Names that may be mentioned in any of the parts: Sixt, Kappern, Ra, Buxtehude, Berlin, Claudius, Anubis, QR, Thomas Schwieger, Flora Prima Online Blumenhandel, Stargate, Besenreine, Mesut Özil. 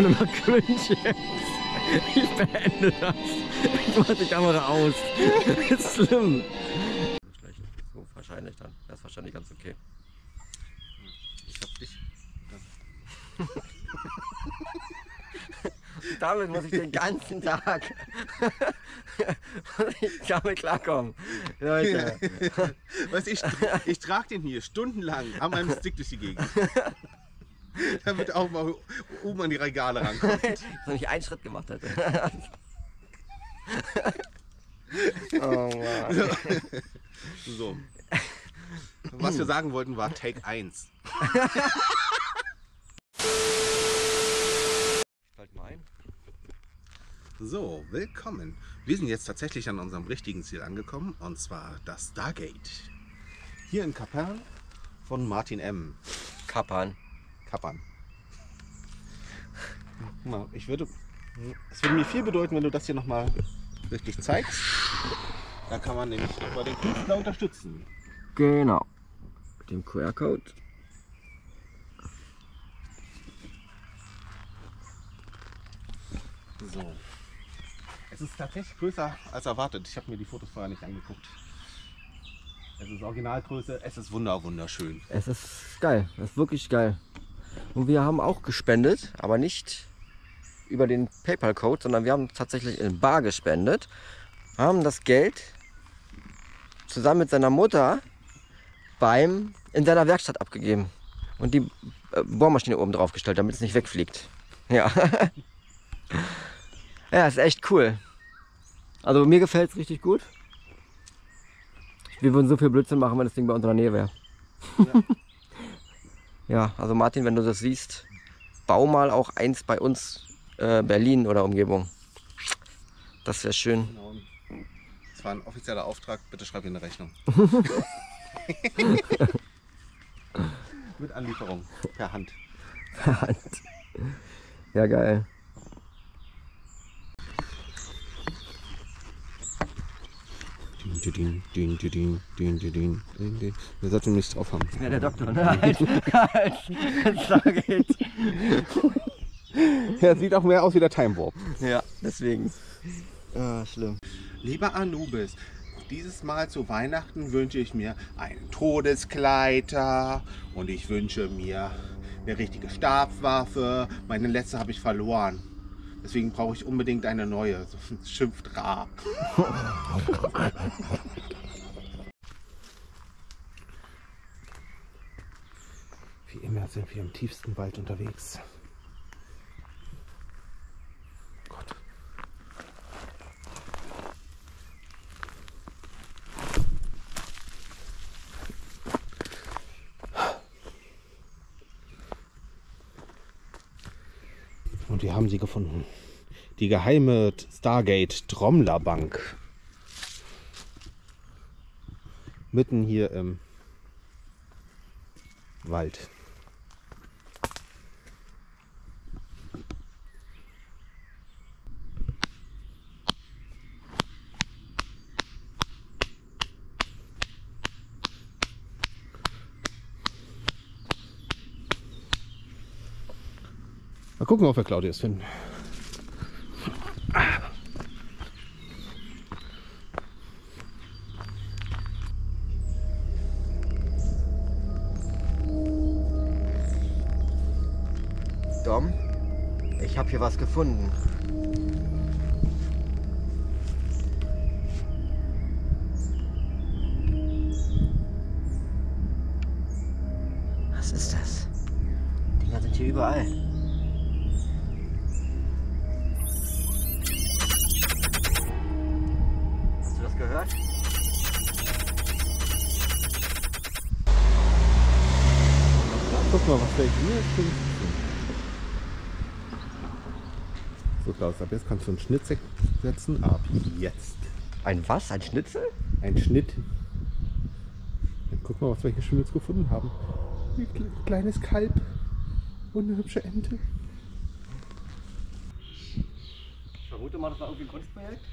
Warte mal, Quinch, jetzt. Ich beende das. Ich mache die Kamera aus. Das ist schlimm. Schlecht. So, wahrscheinlich dann. Das ist wahrscheinlich ganz okay. Ich hab dich. Damit muss ich den ganzen Tag damit klarkommen. Leute. Was, ich trage den hier stundenlang an meinem Stick durch die Gegend. Damit auch mal oben an die Regale rankommt. Dass ich einen Schritt gemacht hätte. Oh Mann. So. Was wir sagen wollten war Take 1. So, willkommen. Wir sind jetzt tatsächlich an unserem richtigen Ziel angekommen, und zwar das Stargate. Hier in Kappern von Martin M. Kappern. Kappern. Es würde mir viel bedeuten, wenn du das hier nochmal richtig zeigst. Da kann man nämlich bei den Künstlern unterstützen. Genau. Mit dem QR-Code. So. Es ist tatsächlich größer als erwartet. Ich habe mir die Fotos vorher nicht angeguckt. Es ist Originalgröße, es ist wunderschön. Es ist geil, es ist wirklich geil. Und wir haben auch gespendet, aber nicht über den PayPal-Code, sondern wir haben tatsächlich in bar gespendet. Haben das Geld zusammen mit seiner Mutter in seiner Werkstatt abgegeben. Und die Bohrmaschine oben drauf gestellt, damit es nicht wegfliegt. Ja. Ja, ist echt cool. Also mir gefällt es richtig gut. Wir würden so viel Blödsinn machen, wenn das Ding bei uns in der Nähe wäre. Ja. Ja, also Martin, wenn du das siehst, bau mal auch eins bei uns Berlin oder Umgebung. Das wäre schön. Genau. Das war ein offizieller Auftrag, bitte schreib mir eine Rechnung. Mit Anlieferung, per Hand. Per Hand. Ja, geil. Wir sollten nichts drauf haben. Ja, der Doktor, ne? Halt. Ja, sieht auch mehr aus wie der Time Warp. Ja, deswegen. Ah, schlimm. Lieber Anubis, dieses Mal zu Weihnachten wünsche ich mir einen Todeskleider und ich wünsche mir eine richtige Stabwaffe. Meine letzte habe ich verloren. Deswegen brauche ich unbedingt eine neue. Schimpft Ra. Wie immer sind wir im tiefsten Wald unterwegs. Gott. Und wir haben sie gefunden. Die geheime Stargate-Trommlerbank. Mitten hier im Wald. Mal gucken, ob wir Claudius finden. Dom, ich habe hier was gefunden. Was ist das? Die Dinger sind hier überall. Gehört? Guck mal, was der hier stimmt. So Klaus, ab jetzt kannst du einen Schnitt setzen. Ab jetzt. Ein was? Ein Schnitzel? Ein Schnitt. Dann guck mal, was wir hier schon jetzt gefunden haben. Ein kleines Kalb und eine hübsche Ente. Ich vermute mal, das war irgendwie ein Kunstprojekt.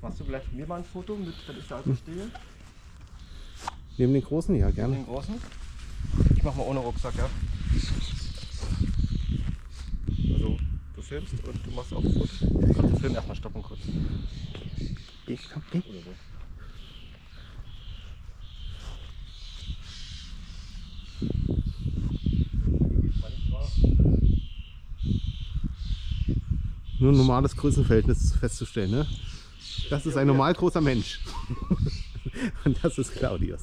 Machst du vielleicht mir mal ein Foto, mit, wenn ich da also stehe? Neben den großen? Ja, gerne. Neben den großen? Ich mach mal ohne Rucksack, ja. Also filmst und du machst auch Fotos. Du kannst den Film erstmal stoppen kurz. Ich kann nicht. Oder so. Nur ein normales Größenverhältnis festzustellen, ne? Das ist ein normal großer Mensch. Und das ist Claudius.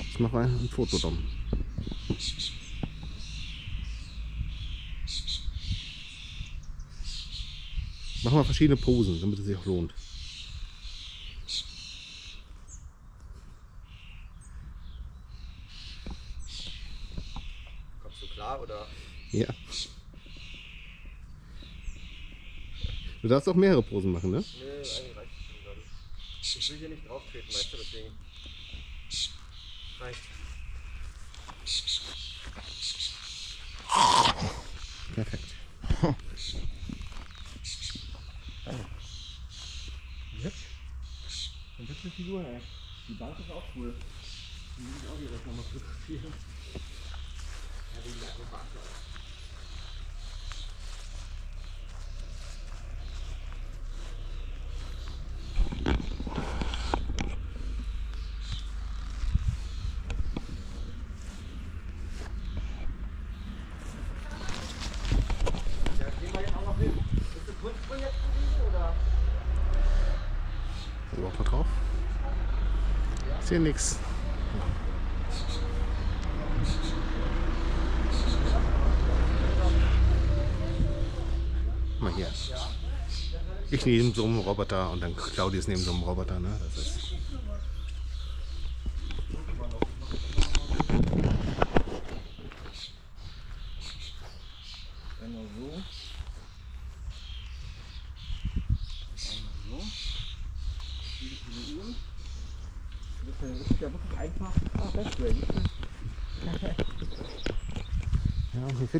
Ich mache ein Foto davon. Machen wir verschiedene Posen, damit es sich auch lohnt. Kommst du klar, oder? Ja. Du darfst auch mehrere Posen machen, ne? Nö, eigentlich reicht es schon, glaube ich. Ich will hier nicht drauf treten, weißt du, deswegen. Reicht. Perfekt. Eine hübsche Figur, ey. Die Bank ist auch cool. Die muss ich auch direkt nochmal fotografieren. Ja, die ist einfach Bank. Hier nichts. Mal hier. Ich nehme so einen Roboter und dann Claudius neben so einem Roboter. Ne? Das ist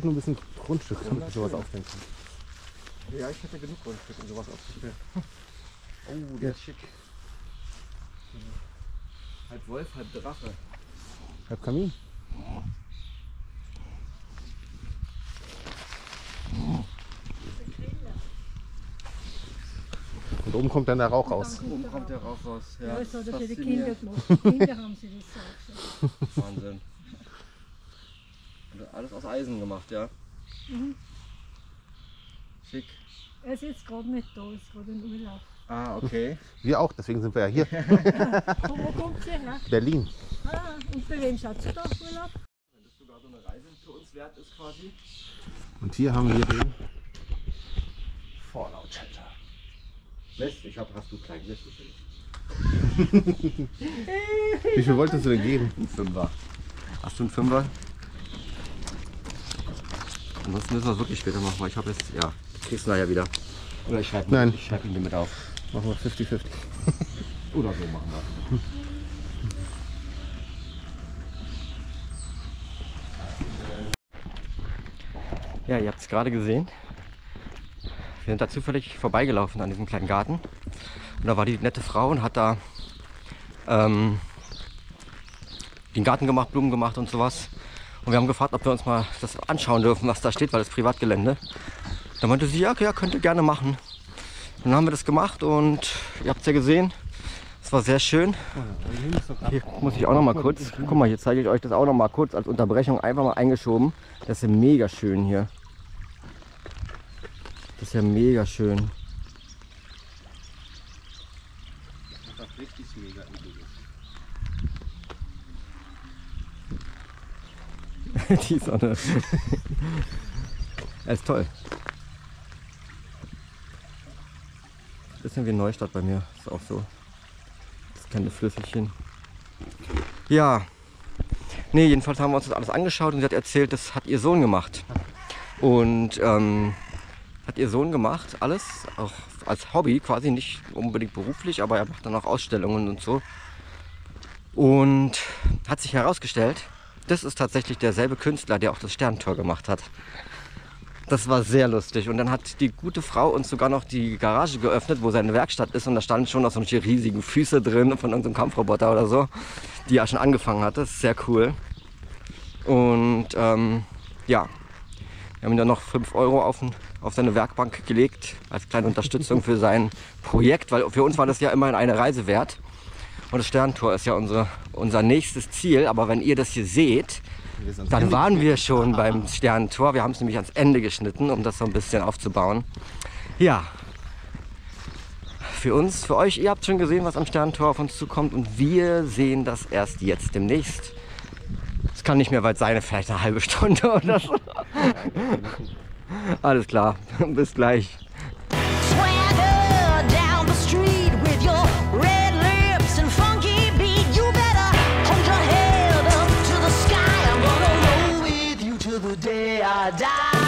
nur ein bisschen Grundstück, damit ich sowas aufstellen kann. Ja, ich hätte genug Grundstück, um sowas aufzustellen. Oh, der ist schick. Halb Wolf, halb Drache. Halb Kamin. Und oben kommt dann der Rauch raus. Oben kommt der Rauch raus, ja. Das ist für die Kinder gemacht. Kinder haben sie das auch schon. Wahnsinn. Alles aus Eisen gemacht, ja. Mhm. Schick. Er ist jetzt gerade nicht da, ist gerade in Urlaub. Ah, okay. Wir auch, deswegen sind wir ja hier. Wo kommt sie her? Berlin. Ah, und für wen schaut sie da auf Urlaub? Wenn das sogar so eine Reise für uns wert ist quasi. Und hier haben wir den Fallout Shelter. Mist, ich hab, hast du klein Mist gekriegt. Wie viel wolltest du denn geben? Ein Fünfer. Hast du einen Fünfer? Ansonsten müssen wir es wirklich später machen, weil ich habe jetzt, ja, kriegst du nachher wieder. Oder ich schreibe ihn dir mit auf. Machen wir 50-50. Oder so machen wir. Ja, ihr habt es gerade gesehen. Wir sind da zufällig vorbeigelaufen an diesem kleinen Garten. Und da war die nette Frau und hat da den Garten gemacht, Blumen gemacht und sowas. Und wir haben gefragt, ob wir uns mal das anschauen dürfen, was da steht, weil das Privatgelände. Da meinte sie, ja, okay, könnt ihr gerne machen. Dann haben wir das gemacht und ihr habt es ja gesehen. Es war sehr schön. Hier muss ich auch noch mal kurz, guck mal, hier zeige ich euch das auch noch mal kurz als Unterbrechung einfach mal eingeschoben. Das ist ja mega schön hier. Das ist ja mega schön. Das ist richtig mega. Die Sonne. Er ist toll. Bisschen wie Neustadt bei mir. Ist auch so. Das kleine Flüsselchen. Ja. Nee, jedenfalls haben wir uns das alles angeschaut und sie hat erzählt, das hat ihr Sohn gemacht. Und hat ihr Sohn gemacht, alles. Auch als Hobby quasi, nicht unbedingt beruflich, aber er macht dann auch Ausstellungen und so. Und hat sich herausgestellt, das ist tatsächlich derselbe Künstler, der auch das Sternentor gemacht hat. Das war sehr lustig. Und dann hat die gute Frau uns sogar noch die Garage geöffnet, wo seine Werkstatt ist. Und da standen schon noch so solche riesigen Füße drin von irgendeinem Kampfroboter oder so, die ja schon angefangen hatte. Das ist sehr cool. Und ja, wir haben ihm dann noch 5 Euro auf seine Werkbank gelegt, als kleine Unterstützung für sein Projekt. Weil für uns war das ja immerhin eine Reise wert. Und das Sternentor ist ja unser nächstes Ziel. Aber wenn ihr das hier seht, dann waren wir schon beim Sternentor. Wir haben es nämlich ans Ende geschnitten, um das so ein bisschen aufzubauen. Ja, für uns, für euch, ihr habt schon gesehen, was am Sternentor auf uns zukommt. Und wir sehen das erst jetzt, demnächst. Es kann nicht mehr weit sein, vielleicht eine halbe Stunde oder so. Alles klar, bis gleich. Die.